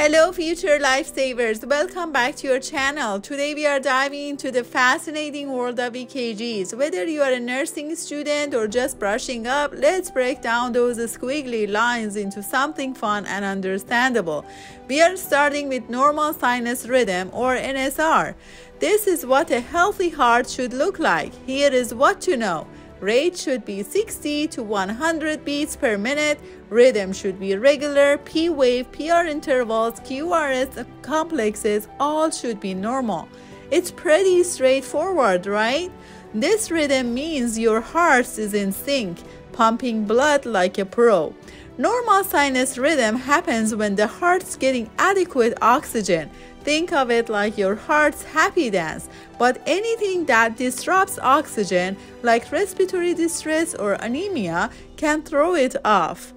Hello future lifesavers, welcome back to your channel. Today we are diving into the fascinating world of EKGs. Whether you are a nursing student or just brushing up, let's break down those squiggly lines into something fun and understandable. We are starting with normal sinus rhythm or NSR. This is what a healthy heart should look like. Here is what to know. Rate should be 60 to 100 beats per minute. Rhythm should be regular. P wave, pr intervals, qrs complexes, all should be normal. It's pretty straightforward, right? This rhythm means your heart is in sync, pumping blood like a pro. Normal sinus rhythm happens when the heart's getting adequate oxygen. Think of it like your heart's happy dance, but anything that disrupts oxygen, like respiratory distress or anemia, can throw it off.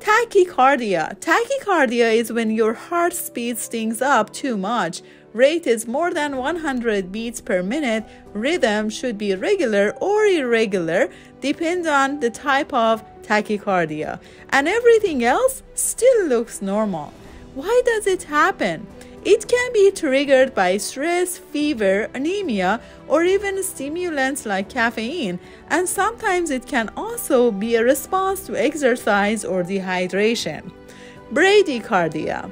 Tachycardia. Tachycardia is when your heart speeds things up too much. Rate is more than 100 beats per minute. Rhythm should be regular or irregular, depends on the type of tachycardia. And everything else still looks normal. Why does it happen? It can be triggered by stress, fever, anemia, or even stimulants like caffeine, and sometimes it can also be a response to exercise or dehydration. Bradycardia.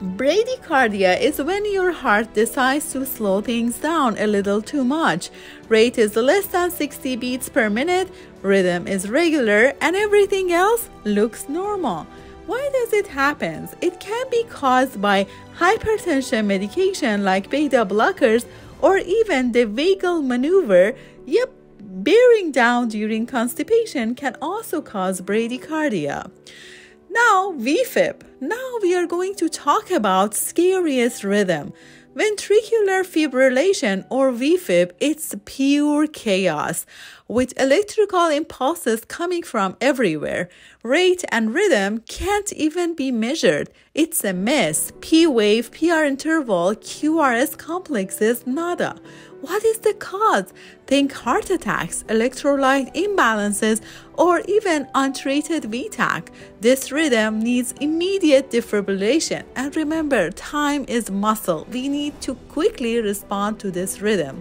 Bradycardia is when your heart decides to slow things down a little too much. Rate is less than 60 beats per minute, rhythm is regular, and everything else looks normal. Why does it happen? It can be caused by hypertension medication like beta blockers or even the vagal maneuver. Yep, bearing down during constipation can also cause bradycardia. Now VFib. Now we are going to talk about scariest rhythm. Ventricular fibrillation or VFib, it's pure chaos, with electrical impulses coming from everywhere. Rate and rhythm can't even be measured. It's a mess. P wave, PR interval, QRS complexes, nada. What is the cause? Think heart attacks, electrolyte imbalances, or even untreated VTAC. This rhythm needs immediate defibrillation. And remember, time is muscle. We need to quickly respond to this rhythm.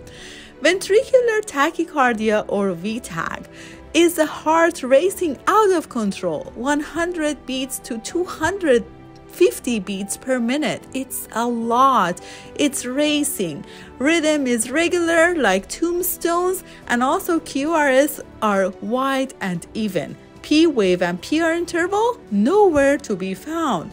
Ventricular tachycardia or VTAC is the heart racing out of control, 100 beats to 250 beats per minute. It's a lot. It's racing. Rhythm is regular like tombstones, and also QRS are wide and even. P wave and PR interval nowhere to be found.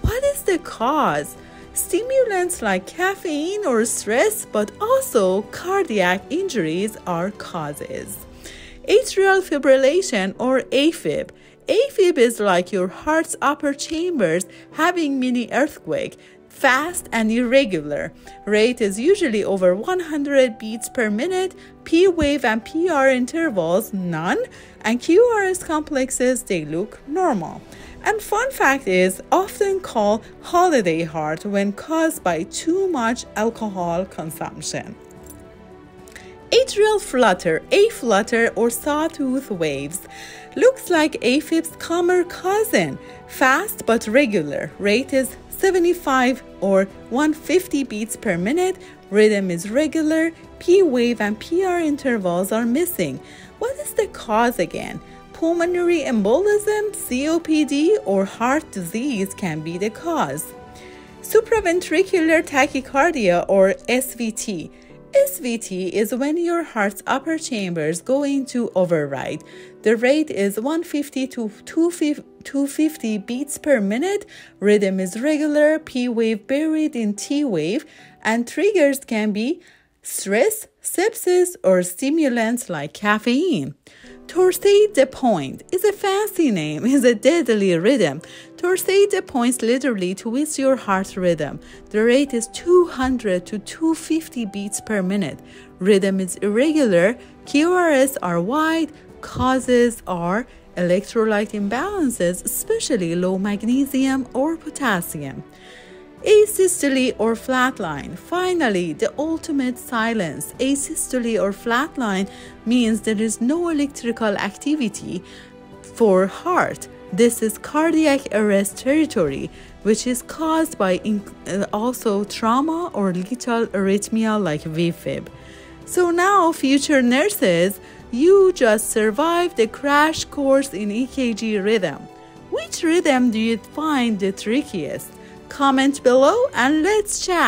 What is the cause? Stimulants like caffeine or stress, but also cardiac injuries are causes. Atrial fibrillation or AFib. AFib is like your heart's upper chambers having mini earthquake, fast and irregular. Rate is usually over 100 beats per minute, P wave and PR intervals none, and QRS complexes, they look normal. And fun fact is often called holiday heart when caused by too much alcohol consumption. Atrial flutter, A-flutter or sawtooth waves, looks like AFib's calmer cousin, fast but regular. Rate is 75 or 150 beats per minute, rhythm is regular, P wave and PR intervals are missing. What is the cause again? Pulmonary embolism, COPD, or heart disease can be the cause. Supraventricular tachycardia or SVT. SVT is when your heart's upper chambers go into override. The rate is 150 to 250 beats per minute. Rhythm is regular, P wave buried in T wave, and triggers can be stress, sepsis, or stimulants like caffeine. Torsades de Pointes is a fancy name, is a deadly rhythm. Torsades de Pointes literally twists your heart rhythm. The rate is 200 to 250 beats per minute. Rhythm is irregular, QRS are wide, causes are electrolyte imbalances, especially low magnesium or potassium. Asystole or flatline. Finally, the ultimate silence. Asystole or flatline means there is no electrical activity for heart. This is cardiac arrest territory, which is caused by also trauma or lethal arrhythmia like VFib. So now, future nurses, you just survived a crash course in EKG rhythm. Which rhythm do you find the trickiest? Comment below and let's chat.